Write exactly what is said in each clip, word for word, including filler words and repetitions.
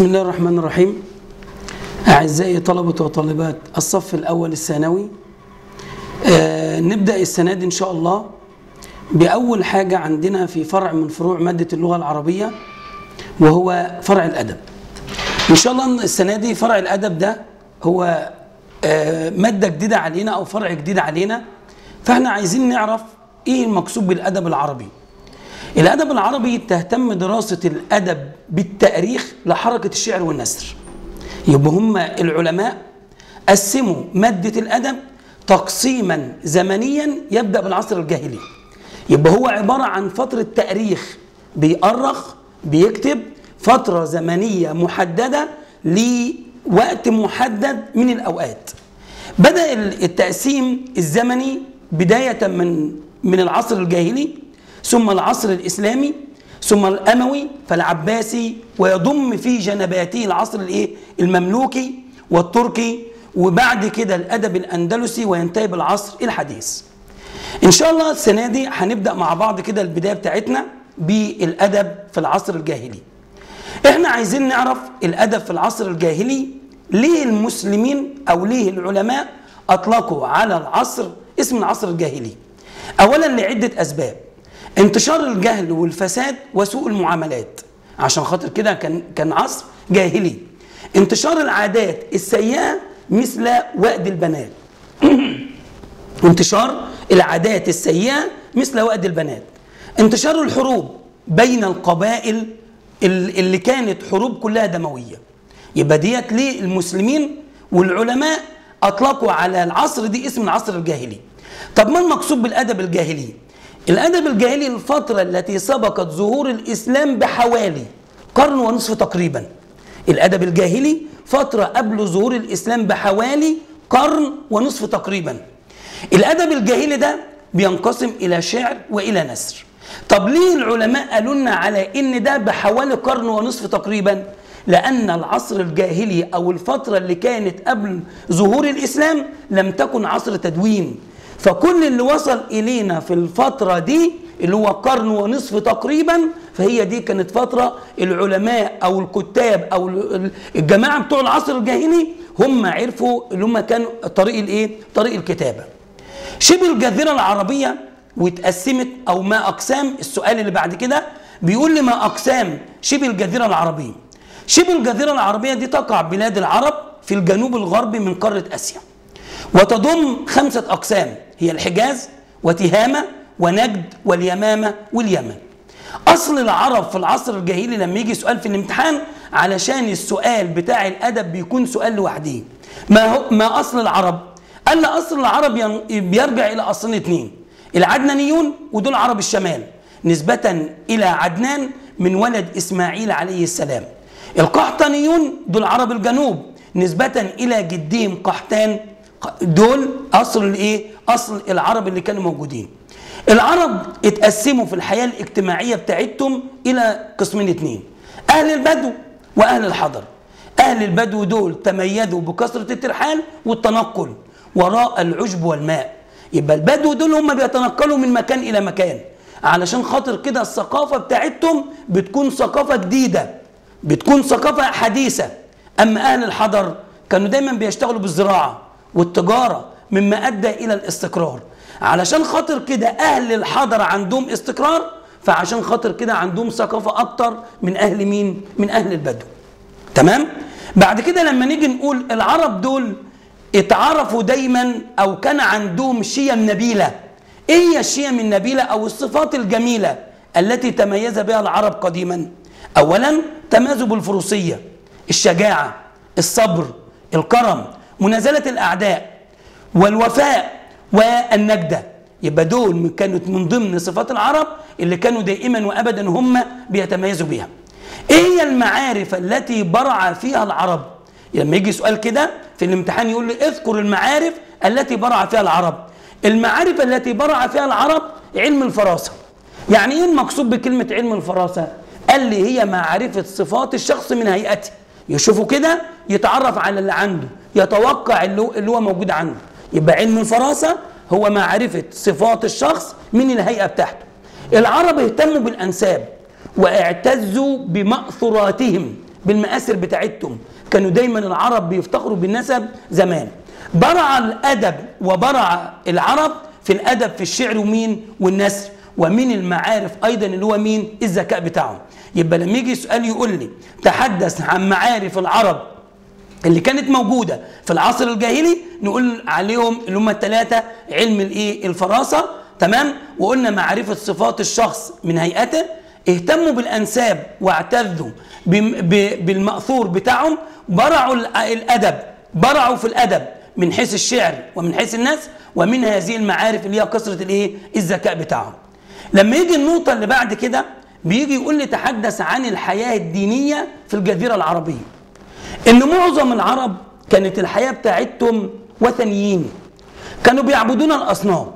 بسم الله الرحمن الرحيم. أعزائي طلبة وطالبات الصف الأول الثانوي، آه نبدأ السنة دي إن شاء الله بأول حاجة عندنا في فرع من فروع مادة اللغة العربية، وهو فرع الأدب. إن شاء الله السنة دي فرع الأدب ده هو آه مادة جديدة علينا أو فرع جديد علينا، فإحنا عايزين نعرف إيه المقصود بالأدب العربي. الأدب العربي تهتم دراسة الأدب بالتأريخ لحركة الشعر والنثر. يبقى هم العلماء قسموا مادة الأدب تقسيما زمنيا يبدأ بالعصر الجاهلي. يبقى هو عبارة عن فترة تأريخ، بيأرخ بيكتب فترة زمنية محددة لوقت محدد من الأوقات. بدأ التقسيم الزمني بداية من من العصر الجاهلي، ثم العصر الإسلامي، ثم الأموي، فالعباسي، ويضم في جنباته العصر الايه؟ المملوكي والتركي، وبعد كده الأدب الأندلسي، وينتهي بالعصر الحديث. إن شاء الله السنة دي هنبدأ مع بعض كده البداية بتاعتنا بالأدب في العصر الجاهلي. إحنا عايزين نعرف الأدب في العصر الجاهلي ليه المسلمين أو ليه العلماء أطلقوا على العصر اسم العصر الجاهلي. أولاً لعدة أسباب: انتشار الجهل والفساد وسوء المعاملات، عشان خاطر كده كان كان عصر جاهلي. انتشار العادات السيئه مثل وأد البنات. انتشار العادات السيئه مثل وأد البنات. انتشار الحروب بين القبائل اللي كانت حروب كلها دمويه. يبقى ديت ليه المسلمين والعلماء اطلقوا على العصر دي اسم العصر الجاهلي. طب ما المقصود بالادب الجاهلي؟ الأدب الجاهلي الفترة التي سبقت ظهور الإسلام بحوالي قرن ونصف تقريبا. الأدب الجاهلي فترة قبل ظهور الإسلام بحوالي قرن ونصف تقريبا. الأدب الجاهلي ده بينقسم إلى شعر وإلى نثر. طب ليه العلماء قالوا لنا على إن ده بحوالي قرن ونصف تقريبا؟ لأن العصر الجاهلي أو الفترة اللي كانت قبل ظهور الإسلام لم تكن عصر تدوين، فكل اللي وصل إلينا في الفترة دي اللي هو قرن ونصف تقريبا، فهي دي كانت فترة العلماء أو الكتاب أو الجماعة بتوع العصر الجاهلي هم عرفوا اللي هم كانوا طريق الإيه؟ طريق الكتابة. شبه الجزيرة العربية واتقسمت أو ما أقسام، السؤال اللي بعد كده بيقول لي ما أقسام شبه الجزيرة العربية. شبه الجزيرة العربية دي تقع بلاد العرب في الجنوب الغربي من قارة آسيا، وتضم خمسة أقسام هي الحجاز وتهامة ونجد واليمامة واليمن. أصل العرب في العصر الجاهلي لما يجي سؤال في الامتحان، علشان السؤال بتاع الأدب بيكون سؤال لوحده، ما هو ما أصل العرب؟ قال أصل العرب بيرجع إلى أصلين اتنين: العدنانيون، ودول عرب الشمال نسبة إلى عدنان من ولد إسماعيل عليه السلام. القحطانيون دول عرب الجنوب نسبة إلى جدهم قحطان، دول اصل الايه؟ اصل العرب اللي كانوا موجودين. العرب اتقسموا في الحياه الاجتماعيه بتاعتهم الى قسمين اتنين: اهل البدو واهل الحضر. اهل البدو دول تميزوا بكثره الترحال والتنقل وراء العشب والماء. يبقى البدو دول هم بيتنقلوا من مكان الى مكان، علشان خاطر كده الثقافه بتاعتهم بتكون ثقافه جديده، بتكون ثقافه حديثه. اما اهل الحضر كانوا دايما بيشتغلوا بالزراعه والتجارة، مما أدى إلى الاستقرار. علشان خاطر كده أهل الحضر عندهم استقرار، فعشان خاطر كده عندهم ثقافة أكتر من أهل مين؟ من أهل البدو. تمام؟ بعد كده لما نيجي نقول العرب دول اتعرفوا دايما أو كان عندهم شيم نبيلة. إيه هي الشيم النبيلة أو الصفات الجميلة التي تميز بها العرب قديما؟ أولا تمازوا بالفروسية، الشجاعة، الصبر، الكرم، منازلة الأعداء، والوفاء، والنجدة. يبقى دول كانت من ضمن صفات العرب اللي كانوا دائما وأبدا هم بيتميزوا بيها. إيه هي المعارف التي برع فيها العرب؟ لما يجي سؤال كده في الامتحان يقول لي اذكر المعارف التي برع فيها العرب. المعارف التي برع فيها العرب: علم الفراسة. يعني إيه المقصود بكلمة علم الفراسة؟ قال لي هي معرفة صفات الشخص من هيئته. يشوفه كده يتعرف على اللي عنده، يتوقع اللي هو موجود عنده. يبقى علم الفراسة هو معرفة صفات الشخص من الهيئة بتاعته. العرب اهتموا بالأنساب واعتزوا بمأثوراتهم بالمآثر بتاعتهم. كانوا دايما العرب بيفتخروا بالنسب زمان. برع الأدب وبرع العرب في الأدب في الشعر ومين والنثر ومن المعارف أيضا اللي هو مين الذكاء بتاعهم. يبقى لما يجي سؤال يقول لي تحدث عن معارف العرب اللي كانت موجودة في العصر الجاهلي نقول عليهم اللي هم الثلاثة علم الايه الفراسة، تمام. وقلنا معرفة صفات الشخص من هيئته، اهتموا بالأنساب واعتذوا بالمأثور بتاعهم، برعوا الأدب، برعوا في الأدب من حيث الشعر ومن حيث الناس ومن هذه المعارف اللي هي كثرة الايه الذكاء بتاعهم. لما يجي النقطة اللي بعد كده بيجي يقول لي تحدث عن الحياة الدينية في الجزيرة العربية. إن معظم العرب كانت الحياة بتاعتهم وثنيين، كانوا بيعبدون الأصنام.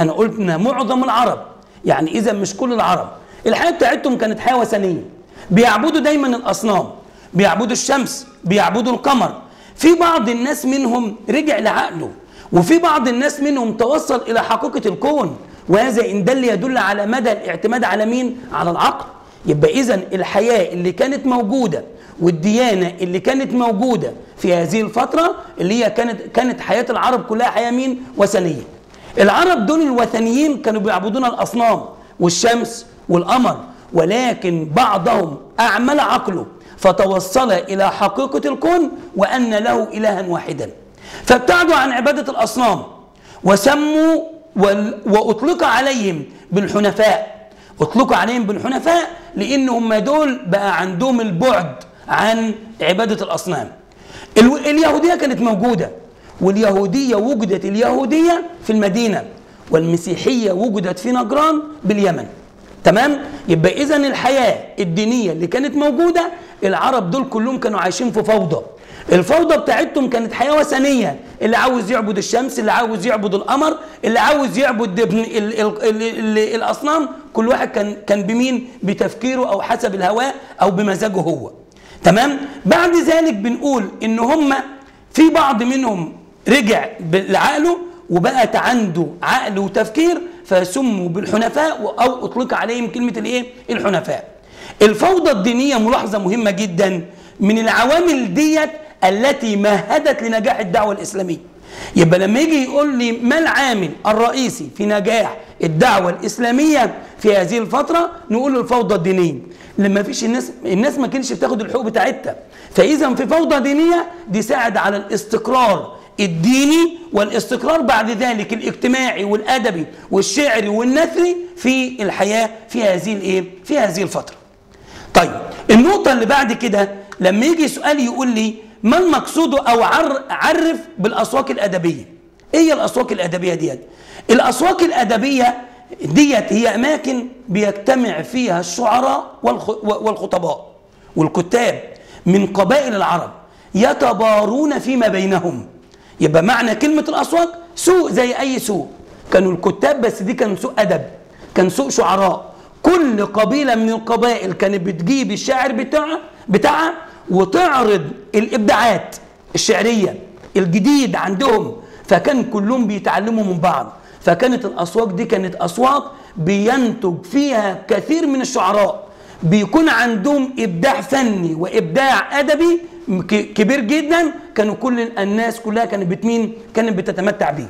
أنا قلت إن معظم العرب يعني إذا مش كل العرب، الحياة بتاعتهم كانت حياة وثنية، بيعبدوا دايما الأصنام، بيعبدوا الشمس، بيعبدوا القمر. في بعض الناس منهم رجع لعقله، وفي بعض الناس منهم توصل إلى حقيقة الكون، وهذا إن دل يدل على مدى الاعتماد على مين؟ على العقل. يبقى إذا الحياة اللي كانت موجودة والديانة اللي كانت موجودة في هذه الفترة اللي هي كانت كانت حياة العرب كلها حياة مين؟ وثنية. العرب دول الوثنيين كانوا بيعبدون الأصنام والشمس والقمر، ولكن بعضهم أعمل عقله فتوصل إلى حقيقة الكون وأن له إلها واحدا، فابتعدوا عن عبادة الأصنام وسموا وأطلق عليهم بالحنفاء. أطلق عليهم بالحنفاء لأن هم دول بقى عندهم البعد عن عبادة الأصنام. اليهودية كانت موجودة، واليهودية وجدت اليهودية في المدينة، والمسيحية وجدت في نجران باليمن، تمام. يبقى إذا الحياة الدينية اللي كانت موجودة العرب دول كلهم كانوا عايشين في فوضى. الفوضى بتاعتهم كانت حياة وثنية، اللي عاوز يعبد الشمس، اللي عاوز يعبد القمر، اللي عاوز يعبد ال ال ال ال الأصنام، كل واحد كان كان بمين؟ بتفكيره أو حسب الهواء أو بمزاجه هو، تمام. بعد ذلك بنقول ان هم في بعض منهم رجع لعقله وبقت عنده عقل وتفكير فسموا بالحنفاء او اطلق عليهم كلمه الايه الحنفاء. الفوضى الدينيه ملاحظه مهمه جدا من العوامل ديت التي مهدت لنجاح الدعوه الاسلاميه. يبقى لما يجي يقول لي ما العامل الرئيسي في نجاح الدعوه الاسلاميه في هذه الفتره نقول الفوضى الدينيه. لما فيش الناس الناس ما كانتش بتاخد الحقوق بتاعتها، فاذا في فوضى دينيه دي ساعد على الاستقرار الديني والاستقرار بعد ذلك الاجتماعي والادبي والشعري والنثري في الحياه في هذه الايه؟ في هذه الفتره. طيب النقطه اللي بعد كده لما يجي سؤال يقول لي ما المقصود او عرف بالاسواق الادبيه. ايه الاسواق الادبيه ديت؟ الاسواق الادبيه ديت هي أماكن بيجتمع فيها الشعراء والخطباء والكتاب من قبائل العرب يتبارون فيما بينهم. يبقى معنى كلمة الأسواق سوق زي أي سوق، كانوا الكتاب بس دي كان سوق أدب، كان سوق شعراء. كل قبيلة من القبائل كانت بتجيب الشاعر بتاعها بتاعها وتعرض الإبداعات الشعرية الجديد عندهم، فكان كلهم بيتعلموا من بعض. فكانت الأسواق دي كانت أسواق بينتج فيها كثير من الشعراء، بيكون عندهم إبداع فني وإبداع أدبي كبير جدا، كانوا كل الناس كلها كانت بتمين كانت بتتمتع بيه.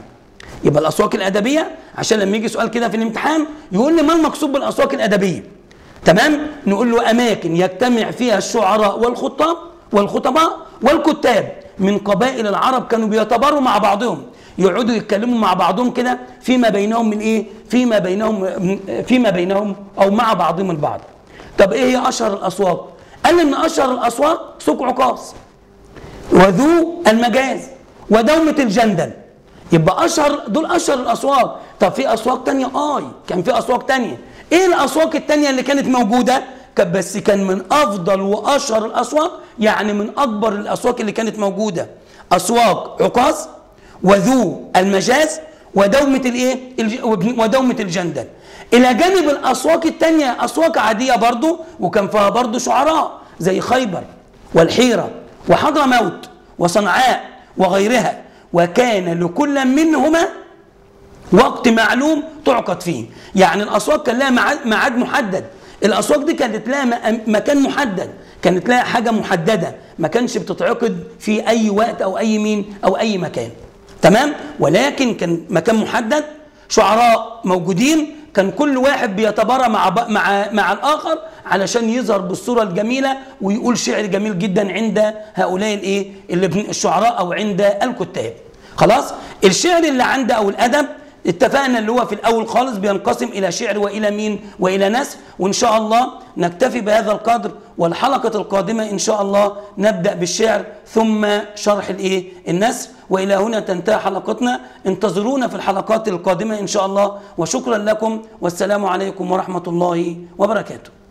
يبقى الأسواق الأدبية عشان لما يجي سؤال كده في الامتحان يقول لي ما المقصود بالأسواق الأدبية، تمام، نقول له أماكن يجتمع فيها الشعراء والخطاب والخطباء والكتاب من قبائل العرب، كانوا بيتباروا مع بعضهم، يقعدوا يتكلموا مع بعضهم كده فيما بينهم من ايه؟ فيما بينهم فيما بينهم او مع بعضهم البعض. طب ايه هي اشهر الاسواق؟ قال ان اشهر الاسواق سوق عكاظ وذو المجاز ودومة الجندل. يبقى اشهر دول اشهر الاسواق. طب في اسواق تانية؟ اه كان في اسواق تانية. ايه الاسواق التانية اللي كانت موجودة؟ كان بس كان من افضل واشهر الاسواق، يعني من اكبر الاسواق اللي كانت موجودة اسواق عكاظ وذو المجاز ودومة الايه؟ ودومة الجندل. الى جانب الاسواق الثانيه اسواق عاديه برضو وكان فيها برضو شعراء زي خيبر والحيره وحضرموت وصنعاء وغيرها، وكان لكل منهما وقت معلوم تعقد فيه، يعني الاسواق كان لها ميعاد محدد، الاسواق دي كانت لها مكان محدد، كانت لها حاجه محدده، ما كانش بتتعقد في اي وقت او اي مين او اي مكان، تمام؟ ولكن كان مكان محدد، شعراء موجودين، كان كل واحد بيتبارى مع مع مع الاخر علشان يظهر بالصوره الجميله ويقول شعر جميل جدا عند هؤلاء الايه الشعراء او عند الكتاب. خلاص؟ الشعر اللي عند او الادب اتفقنا اللي هو في الاول خالص بينقسم الى شعر والى مين والى نثر، وان شاء الله نكتفي بهذا القدر، والحلقه القادمه ان شاء الله نبدا بالشعر ثم شرح الايه النثر، والى هنا تنتهي حلقتنا. انتظرونا في الحلقات القادمه ان شاء الله، وشكرا لكم والسلام عليكم ورحمه الله وبركاته.